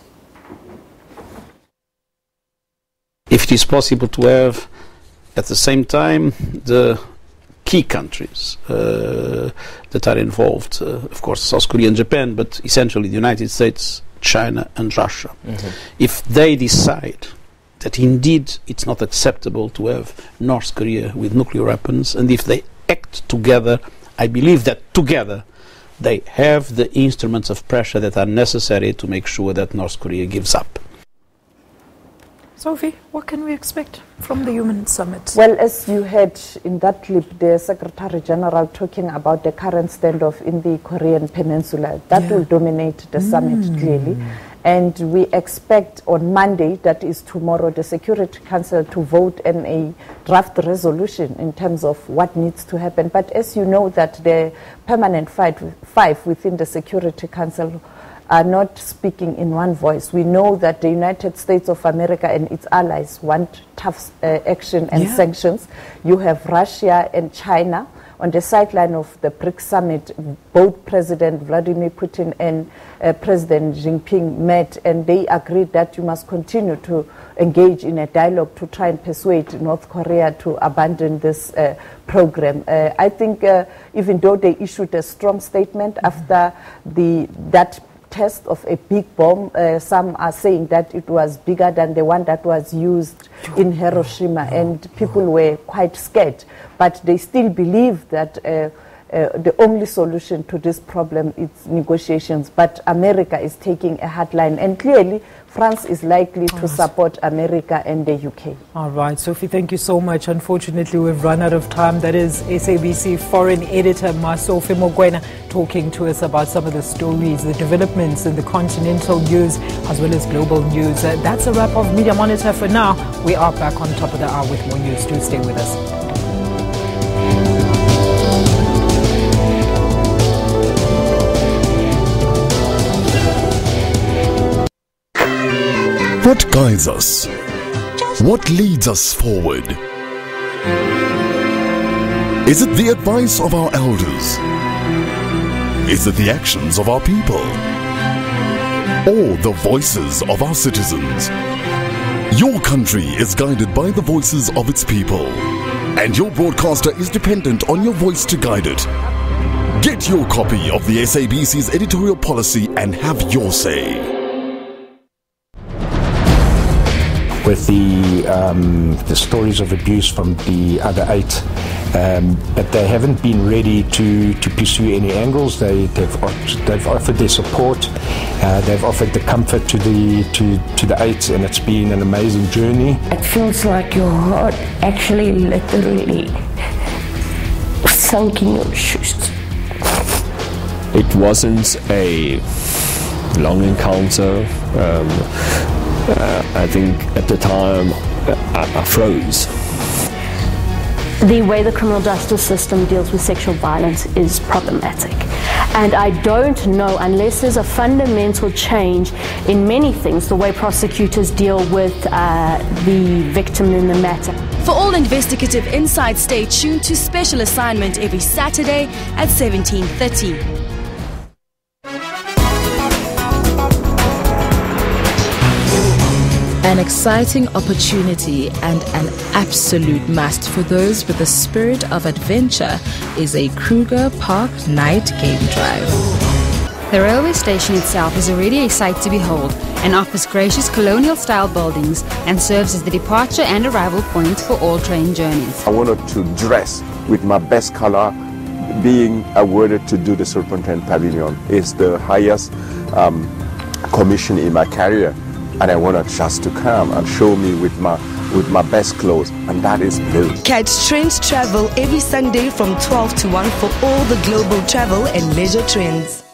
If it is possible to have at the same time the key countries uh, that are involved, uh, of course South Korea and Japan, but essentially the United States, China and Russia, mm-hmm. if they decide that indeed it's not acceptable to have North Korea with nuclear weapons, and if they act together, I believe that together they have the instruments of pressure that are necessary to make sure that North Korea gives up. Sophie, what can we expect from the U N summit? Well, as you heard in that clip, the Secretary General talking about the current standoff in the Korean Peninsula. That yeah. will dominate the mm. summit clearly. And we expect on Monday, that is tomorrow, the Security Council to vote on a draft resolution in terms of what needs to happen. But as you know, that the permanent fight five within the Security Council are not speaking in one voice. We know that the United States of America and its allies want tough uh, action and yeah. sanctions. You have Russia and China. On the sideline of the BRICS summit, both President Vladimir Putin and uh, President Jinping met, and they agreed that you must continue to engage in a dialogue to try and persuade North Korea to abandon this uh, program. Uh, I think uh, even though they issued a strong statement mm-hmm. after the that test of a big bomb, uh, some are saying that it was bigger than the one that was used in Hiroshima, and people were quite scared, but they still believe that uh, uh, the only solution to this problem is negotiations. But America is taking a hard line, and clearly France is likely to support America and the U K. All right, Sophie, thank you so much. Unfortunately, we've run out of time. That is S A B C foreign editor Sophie Mokwena talking to us about some of the stories, the developments in the continental news as well as global news. Uh, that's a wrap of Media Monitor for now. We are back on top of the hour with more news. Do stay with us. What guides us? What leads us forward? Is it the advice of our elders? Is it the actions of our people? Or the voices of our citizens? Your country is guided by the voices of its people, and your broadcaster is dependent on your voice to guide it. Get your copy of the S A B C's editorial policy and have your say. With the, um, the stories of abuse from the other eight, um, but they haven't been ready to, to pursue any angles. They, they've, they've offered their support, uh, they've offered the comfort to the, to, to the eight, and it's been an amazing journey. It feels like your heart actually literally sunk in your shoes. It wasn't a long encounter. Um, uh, I think at the time I, I froze. The way the criminal justice system deals with sexual violence is problematic. And I don't know, unless there's a fundamental change in many things, the way prosecutors deal with uh, the victim in the matter. For all investigative insights, stay tuned to Special Assignment every Saturday at seventeen thirty. An exciting opportunity and an absolute must for those with the spirit of adventure is a Kruger Park night game drive. The railway station itself is already a sight to behold and offers gracious colonial-style buildings and serves as the departure and arrival point for all train journeys. I wanted to dress with my best color. Being awarded to do the Serpentine Pavilion is the highest um, commission in my career. And I want a chance to come and show me with my with my best clothes, and that is blue. Catch Trends Travel every Sunday from twelve to one for all the global travel and leisure trends.